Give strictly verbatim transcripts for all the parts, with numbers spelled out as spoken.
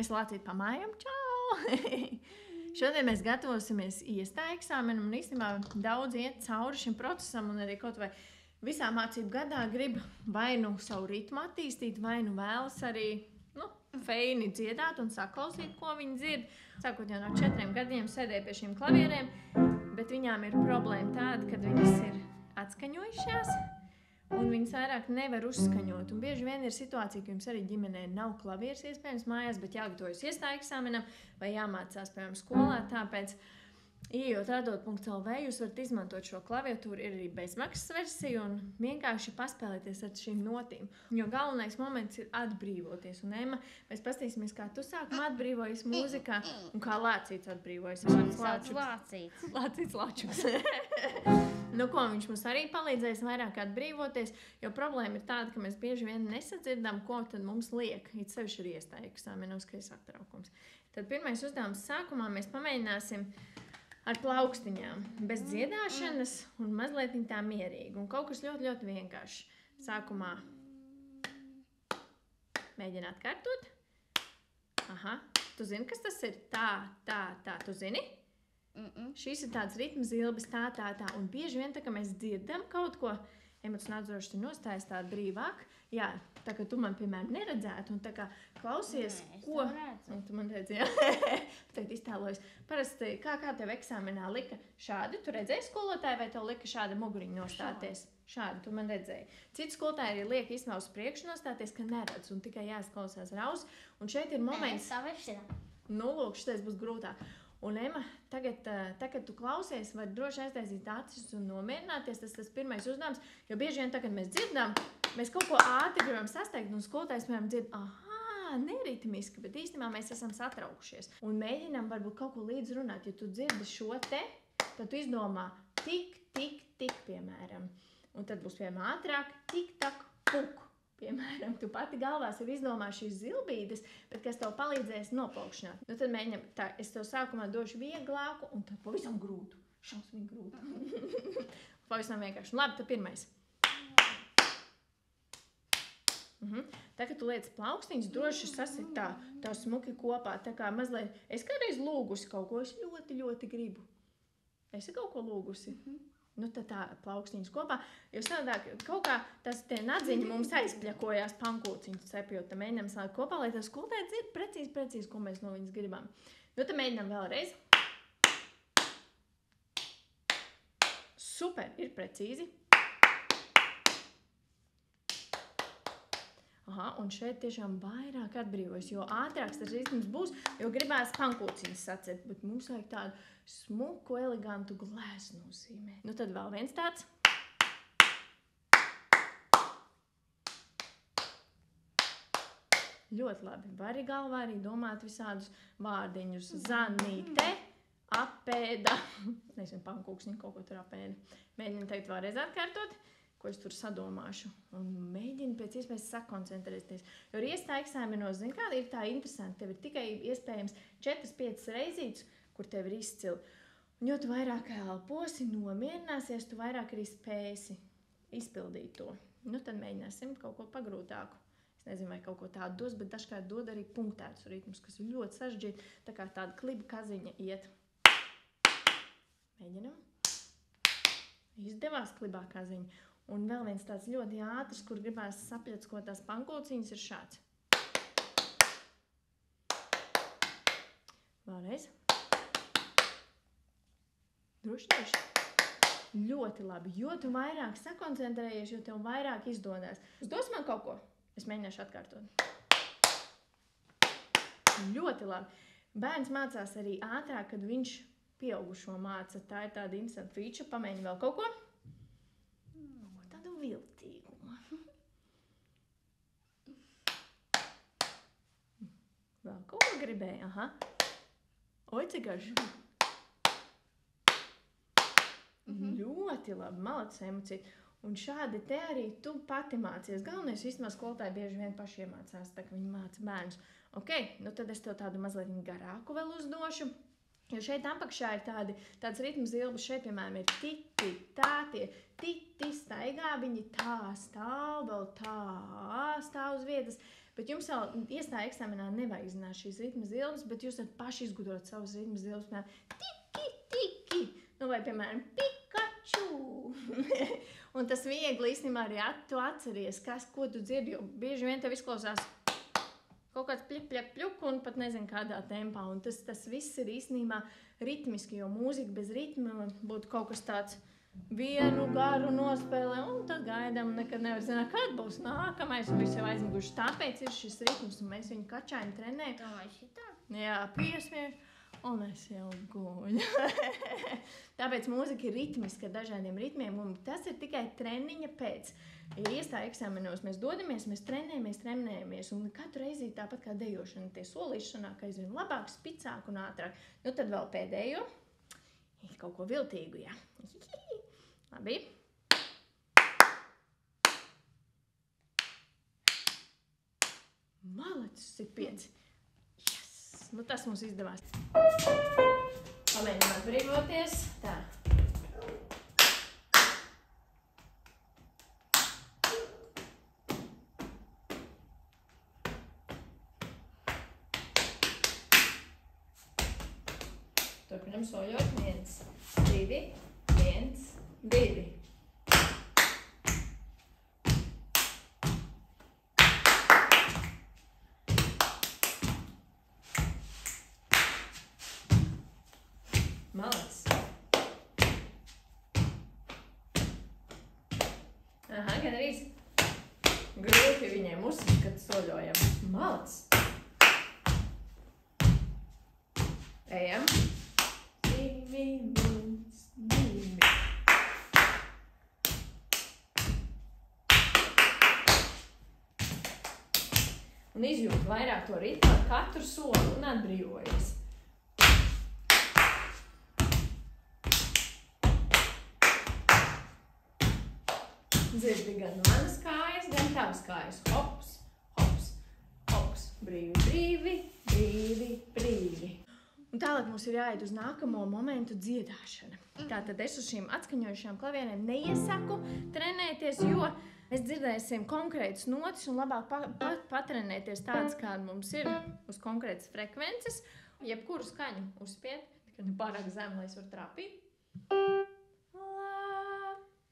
Mēs Latviju pamājam, čau! Šodien mēs gatavosimies iestāju eksāmenu, un īstenībā daudz iet cauri šim procesam, un arī kaut vai visā mācību gadā grib vai nu savu ritmu attīstīt, vai nu vēlas arī, nu, feini dziedāt un saklausīt, ko viņi dzird. Sākot jau no četriem gadiem sēdēja pie šiem klavieriem, bet viņām ir problēma tāda, kad viņas ir atskaņojušās, un viņas vairāk nevar uzskaņot. Un bieži vien ir situācija, ka jums arī ģimenē nav klavieres iespējams mājās, bet jāgatavojas iestāju eksāmenam vai jāmācās, piemēram, skolā. Tāpēc, ieejot radot punkt L V, jūs varat izmantot šo klaviatūru, ir arī bezmaksas versija, un vienkārši paspēlēties ar šīm notīm. Jo galvenais moments ir atbrīvoties. Un, Emma, mēs pastīsimies, kā tu sākumā atbrīvojas mūzikā un kā Lācīts atbrīvojas. Lācīts Lācīts. Lācīts Lāčuks. Nu, ko viņš mums arī palīdzēs vairāk atbrīvoties, jo problēma ir tāda, ka mēs bieži vien nesadzirdam, ko tad mums liek. It sevišķi ir iestāju eksāmenos, ka ir satraukums. Tad pirmais uzdevums sākumā mēs pamēģināsim ar plaukstiņām, bez dziedāšanas un mazliet tā mierīgi. Un kaut kas ļoti, ļoti vienkārši. Sākumā mēģini atkārtot. Aha, tu zini, kas tas ir? Tā, tā, tā, tu zini? Mm-mm. Šīs ir tādas ritma zilbes, tā, tā, tā, un bieži vien tā, ka mēs dzirdam kaut ko, emocionāli atdrošas ir nostājas tā brīvāk, jā, tā kā tu man, piemēram, neredzētu, un tā kā klausies, nē, ko... Un tu man redzi, jā, tagad iztēlojas. Parasti, kā, kā tev eksāmenā lika šādi, tu redzēji skolotāju, vai tev lika šādi muguriņi nostāties? Šādi, tu man redzēji. Cits skolotāji arī liek izmā uz priekšu nostāties, ka neredz, un tikai jāsklausās ar ausi, un šeit ir moments... Nu, lūk, šitais būs grūtāk. Un, Emma, tagad, tagad tu klausies, var droši aiztaisīt acis un nomierināties, tas tas pirmais uzdevums, jo bieži vien tagad mēs dzirdam, mēs kaut ko ātri gribam sasteigt, un skolotājs mēs dzird, aha, neritmiski, bet īstenībā mēs esam satraukušies. Un mēģinām varbūt kaut ko līdz runāt, ja tu dzirdi šo te, tad tu izdomā tik, tik, tik, piemēram. Un tad būs, piemēram, ātrāk, tik, tak, puk. Piemēram, tu pati galvā sev izdomā šīs zilbītes, bet kas tev palīdzēs noplaukšanāt. Nu tad mēģinām, tā, es tev sākumā došu vieglāku un tad pavisam grūtu. Šausmīgi grūtu. Pavisam vienkārši. Labi, tad pirmais. Mhm. Tā, kad tu liec plaukstīņas, droši sasit tā, tā smuki kopā, tā kā mazliet, es kādreiz lūgusi kaut ko, es ļoti, ļoti gribu. Esi kaut ko lūgusi? Nu, tad tā plaukstiņas kopā, jo savādāk kaut kā tas tie nadziņi mums aizpļakojās pankūciņu cepjot, tad mēģinām salikt kopā, lai tas skolotājs dzird precīzi, precīzi, ko mēs no viņas gribam. Nu, tad mēģinām vēlreiz. Super, ir precīzi. Aha, un šeit tiešām vairāk atbrīvojas, jo ātrāks tas ritms būs, jo gribās pankūciņas sacēt, bet mums vajag tādu smuku, elegantu glēsnu nozīmē. Nu tad vēl viens tāds. Ļoti labi. Vari galvā arī domāt visādus vārdiņus. Zanīte, apēda. Nezinu, pankūksni kaut ko tur apēda. Mēģinu teikt vēlreiz atkārtot, ko es tur sadomāšu, un mēģinu pēc iespējas sakoncentrēties. Jo iestāju eksāmenos, zin kāda ir tā interesanta, tev ir tikai iespējams četras piecas reizītes, kur tev ir izcili. Un jo tu vairāk elposi, nomierināsies, tu vairāk arī spēsi izpildīt to. Nu tad mēģināsim kaut ko pagrūtāku. Es nezinu, vai kaut ko tādu dos, bet dažkārt dod arī punktētus ritmus, kas ir ļoti sarežģīti, tā kā tāda kliba kaziņa iet. Mēģinam. Izdevās klibā kaziņa. Un vēl viens tāds ļoti ātrs, kur gribās sapļats, ko tās pankūciņas, ir šāds. Vēlreiz. Droši, droši. Ļoti labi, jo tu vairāk sakoncentrējies, jo tev vairāk izdodās. Uzdos man kaut ko? Es mēģināšu atkārtot. Ļoti labi. Bērns mācās arī ātrāk, kad viņš pieaugušo māca. Tā ir tāda interesanta feature. Pamēģini vēl kaut ko? Viltīgumu. Vēl kaut ko gribēju, aha. Oi, cik garši. Mm-hmm. Ļoti labi, malacis emocija. Un šādi te arī tu pati mācies. Galvenais, vismaz skolotāji bieži vien paši iemācās, tā ka viņi māca bērnus. Ok, nu tad es tev tādu mazliet garāku vēl uzdošu. Jo šeit apakšā ir tādi, tāds ritmu zilbes, šeit, piemēram, ir titi, tātie, titi staigā, viņi tā stāv, vēl tā stāv uz vietas, Bet jums jau iestāja eksāmenā nevajag zināt šīs ritmas ilgas, bet jūs varat paši izgudrot savas ritmas ilgas, piemēram, tiki, tiki, nu vai, piemēram, Pikaču. Un tas viegli, īstenībā, arī tu atceries, kas, ko tu dzirdi, jo bieži vien tev izklausās kaut kāds pļip, pļip, pļuk, un pat nezinu kādā tempā. Un tas, tas viss ir īstenībā ritmiski, jo mūzika bez ritma būtu kaut kas tāds. Vienu garu nospēlē, un tad gaidām, nekad nevar zināt, kad būs nākamais, un viss jau aizmiguši. Tāpēc ir šis ritms, un mēs viņu kačājam trenējam. Tā vai šitā? Jā, piesmiež, un es jau guļu. Tāpēc mūzika ir ritmiska ar dažādiem ritmiem, un tas ir tikai treniņa pēc. Ja iestāja eksāmenos, mēs dodamies, mēs trenējamies, trenējamies, un katru reizi tāpat kā dejošana, tie solīši sanāk aizvien labāk, spicāk un ātrāk. Nu tad vēl pēdējo. Kaut ko viltīgu, jā. Labi. Malacis ir pieci. Yes! Nu tas mums izdevās. Pamēģinām atbrīvoties. Tā. Turpinam soļot. Viens, divi, viens, divi. Malacis. Aha, gan arī grūti viņiem uzsist, kad soļojam. Malacis. Ejam. Un izjūt vairāk to ritmu ar katru soli un atbrīvojas. Dzirdi gan manas kājas, gan tavas kājas. Hops, hops, hops. Brīvi, brīvi, brīvi, brīvi. Un tālāk mums ir jāiet uz nākamo momentu dziedāšana. Tātad es uz šīm atskaņojušajām klavierēm neiesaku trenēties, jo mēs dzirdēsim konkrētas notis un labāk pa pa patrenēties tādas, kāda mums ir uz konkrētas frekvences. Jebkuru skaņu uzspied, tikai ne pārāk zem, lai es varu trāpīt.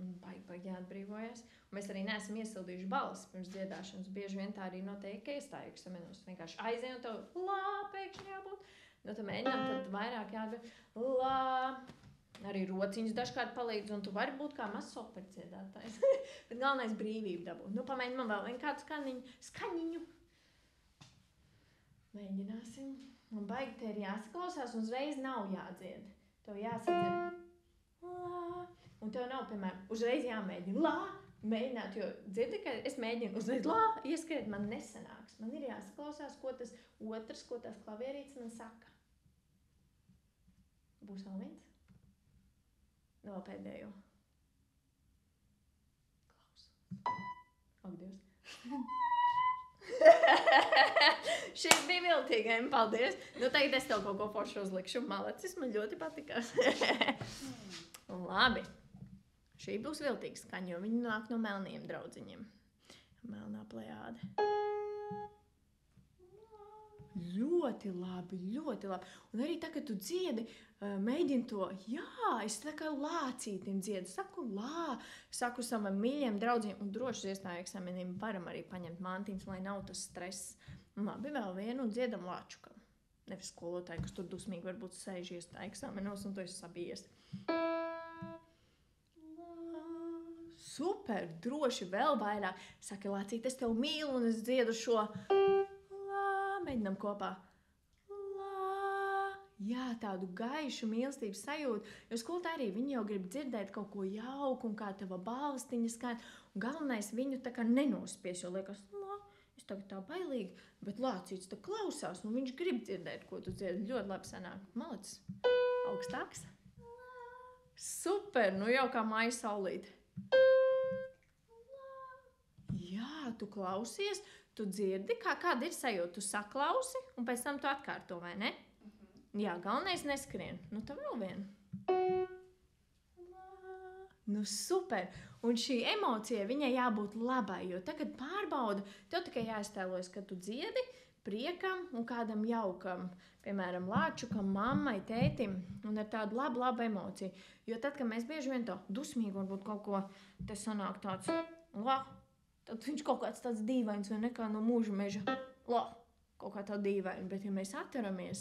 Un baigi, baigi jāatbrīvojas. Un mēs arī neesam iesildījuši balsi pirms dziedāšanas. Bieži vien tā arī notiek iestāju eksāmenos. Vienkārši aizēju un tev lā, pēkšņi jābūt. Nu, tad mēģinām, tad vairāk jāatbrīv. Lā. Arī rociņas dažkārt palīdz, un tu vari būt kā mazs operciedātājs. Bet galvenais brīvību dabūt. Nu, pamēģinām vēl vien kādu skaniņu. Skaņiņu. Mēģināsim. Un baigi te ir jāsaklausās, un uzreiz nav jādzied. Tev jāsadzied. Lā. Un tev nav, piemēram, uzreiz jāmēģina. Lā. Mēģināt, jo dzirdi, ka es mēģinu uzreiz lā, ieskriet, man nesanāks. Man ir jāsaklausās, ko tas otrs, ko tās klavierītes man saka. Būs vēl viens? Vēl pēdējo. Klaus. Ak, Dievs. Šis bija viltīgiem, paldies. Nu, tagad es tev kaut ko foršu uzlikšu. Malacis, man ļoti patikās. Labi. Šī būs viltīga skaņa, jo viņi nāk no melniem draudziņiem. Melnā plejāde. Ļoti labi, ļoti labi. Un arī tā, kad tu dziedi, mēģini to, jā, es tā kā lācītim dziedu. Saku lā, saku savam mīļiem draudzīm. Un droši iestāju eksāmeniem varam arī paņemt mantiņus, lai nav tas stress. Labi, vēl vienu un dziedam lāčukam. Nevis skolotāji, kas tur dusmīgi varbūt sēž iestāju eksāmenos un tu esi sabijies. Super, droši, vēl vairāk. Saki, lācīt, es tev mīlu un es dziedu šo lā. Mēģinām kopā. Lā. Jā, tādu gaišu mīlestības sajūtu. Jo skolotāji arī viņi jau grib dzirdēt kaut ko jauku un kā tava balstiņa skan. Un galvenais viņu tā kā nenospies, jo liekas, lā, es tagad tā bailīgi. Bet lācīts tā klausās un viņš grib dzirdēt, ko tu dziedi. Ļoti labi sanāk. Malacis. Augstāks. Super, nu jau kā mājas saulīte. Jā, tu klausies, tu dzirdi, kā, kāda ir sajūta, tu saklausi un pēc tam tu atkārto, vai ne? Mhm. Jā, galvenais neskrien. Nu, tev vēl vienu. Nu super! Un šī emocija, viņai jābūt labai, jo tagad pārbauda, tev tikai jāiztēlojas, ka tu dziedi priekam un kādam jaukam, piemēram, lāčukam, mammai, tētim, un ar tādu labu, labu emociju. Jo tad, kad mēs bieži vien to dusmīgi, varbūt kaut ko te sanāk tāds, la, tad viņš kaut kāds tāds dīvains, vai nekā no mūža meža, la, kaut kā tāda dīvaina, bet ja mēs atteramies,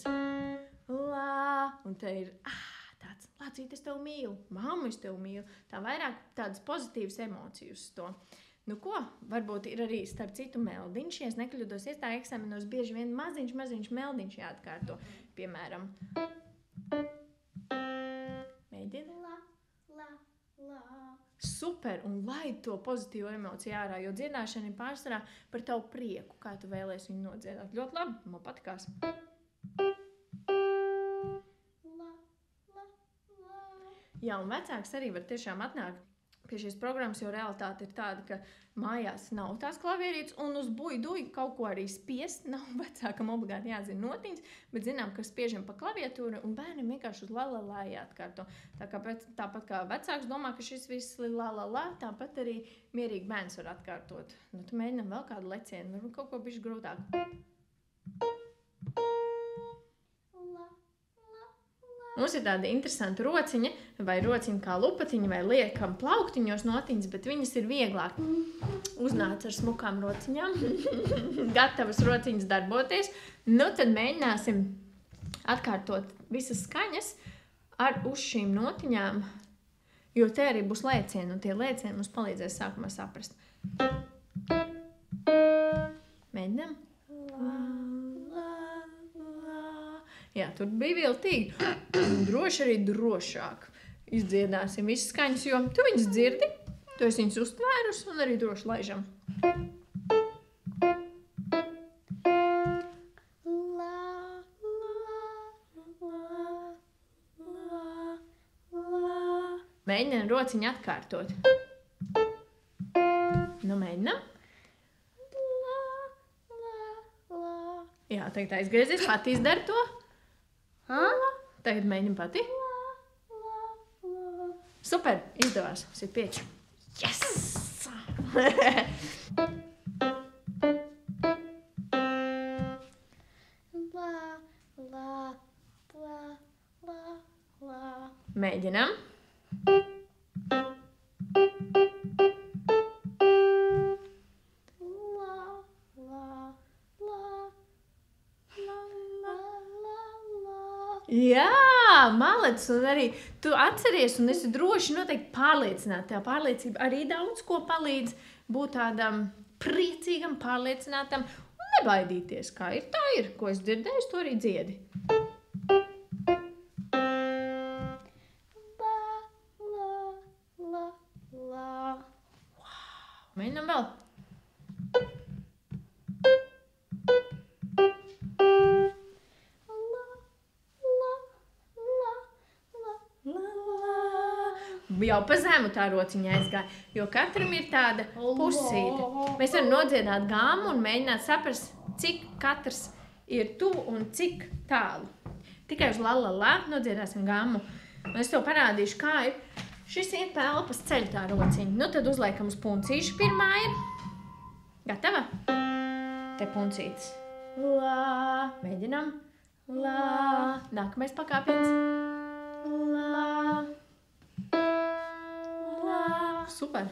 la, un te ir, ah, tāds, lācīt, es tevi mīlu, mamma, es tevi mīlu. Tā vairāk tādas pozitīvas emocijas uz to. Nu ko, varbūt ir arī starp citu meldiņš, ja es nekļūdos iestāju eksāmenos, bieži vien maziņš, maziņš meldiņš jāatkārto. Piemēram, mēģini. La, la, la. Super, un laid to pozitīvo emociju ārā, jo dziedāšana ir pārsvarā par tavu prieku, kā tu vēlēsi viņu nodziedāt. Ļoti labi, man patikās. Jā, un vecāks arī var tiešām atnākt pie šīs programmas, jo realitāte ir tāda, ka mājās nav tās klavierītes un uz buiduju kaut ko arī spiest. Nav vecākam obligāti jāzina notiņas, bet zinām, ka spiežam pa klaviatūru un bērnam vienkārši uz la-la-la jāatkārto. Tā kā pēc, tāpat kā vecāks domā, ka šis viss ir la-la-la, tāpat arī mierīgi bērns var atkārtot. Nu, tu mēģinam vēl kādu lecienu, varbūt kaut ko bišķi grūtāk. Mums ir tāda interesanta rociņa, vai rociņa kā lupatiņa, vai liekam plauktiņos notiņas, bet viņas ir vieglāk. Uznāca ar smukām rociņām, gatavas rociņas darboties. Nu, tad mēģināsim atkārtot visas skaņas ar uz šīm notiņām, jo te arī būs lēcieni, un tie lēcieni mums palīdzēs sākumā saprast. Mēģinām. Jā, tur bija viltīgi. Droši arī drošāk izdziedāsim visas skaņas, jo tu viņas dzirdi, tu esi viņas uztvērus un arī droši laižam. Mēģinam rociņu atkārtot. Nu, mēģinam. Jā, tagad aizgriezies, pati izdara to. Tagad mēģinam pati. Super, izdevās. Sit pieci. Yes! Mēģinam. Jā, malec, un arī tu atceries, un esi droši noteikti pārliecināta. Tā pārliecība arī daudz ko palīdz būt tādam priecīgam, pārliecinātam un nebaidīties, kā ir, tā ir. Ko es dzirdēju, to arī dziedi. Wow. Mēģinām vēl. Jau pa zemu tā rociņa aizgāja, jo katram ir tāda pusīte. Mēs varam nodziedāt gāmu un mēģināt saprast, cik katrs ir tu un cik tālu. Tikai uz la-la-la nodziedāsim gāmu. Es tev parādīšu, kā ir. Šis iet pa elpas ceļu tā rociņa. Nu tad uzliekam uz puncīšu. Pirmā ir. Gatava? Te puncītis. La. Mēģinam. La. Nākamais pakāpiens. La. Super!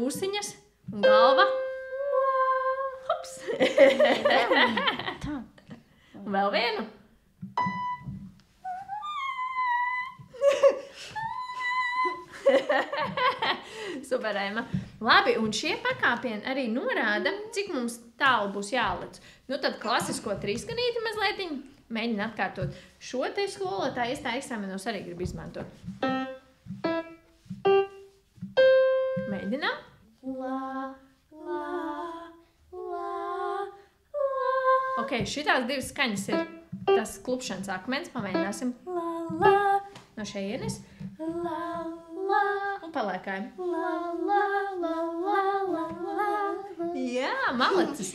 Ūsiņas un galva. Hops! Un vēl vienu. Super, Emma. Labi, un šie pakāpieni arī norāda, cik mums tālu būs jālec. Nu tad klasisko trīskanīti mazlietiņu mēģina atkārtot. Šo te skolotāju iestāju eksāmenos arī grib izmantot. Mēģinām. La, la, la, la. Ok, šitās divas skaņas ir tas klupšanas akmens. Pamēģināsim. La, la. No šejienes. La, la. Un palaikājam. La, la, la, la, la, la. Jā, malacis.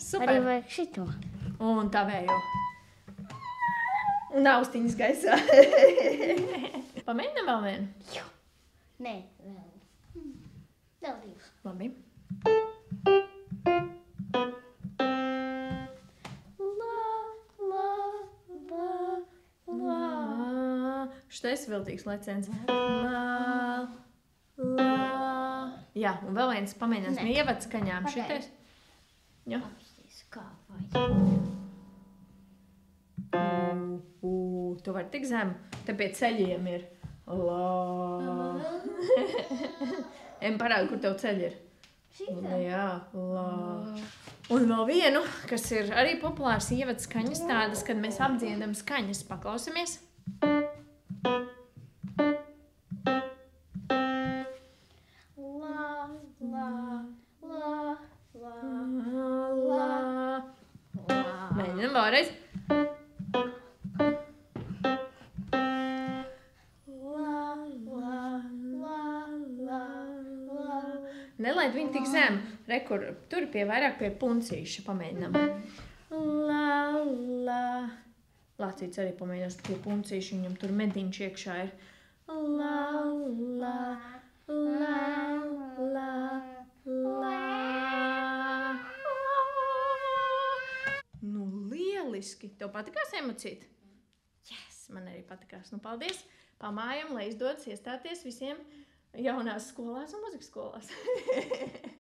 Super. Arī vajag šito. Un tā vējo. Un austiņas gaisā. Pamēģinam vēl vienu? Jo. Nē, vēl. Vēl divas. Labi. Šitais viltīgs leciens. La, la. Jā, un vēl viens pamēģināsim ievad skaņām. Šitais. Jā. Apstīs, kā vajag. Tu vari tik zem. Te pie ceļiem ir. La. Em parādi, kur tev ceļi ir. Šitā. Jā, la. Un vēl vienu, kas ir arī populārs ievad skaņas tādas, kad mēs apdziedam skaņas. Paklausamies. Vēlreiz. Nelaid viņu tik zem. Re, kur tur pie vairāk pie puncīša pamēģinām. La, la. Lācīts arī pamēģinās pie puncīša, viņam tur mediņš iekšā ir. La, la, la, la, la. Tev patikās emocīt? Yes, man arī patikās. Nu, paldies. Pamājam, lai izdodas iestāties visiem jaunās skolās un muzikas skolās.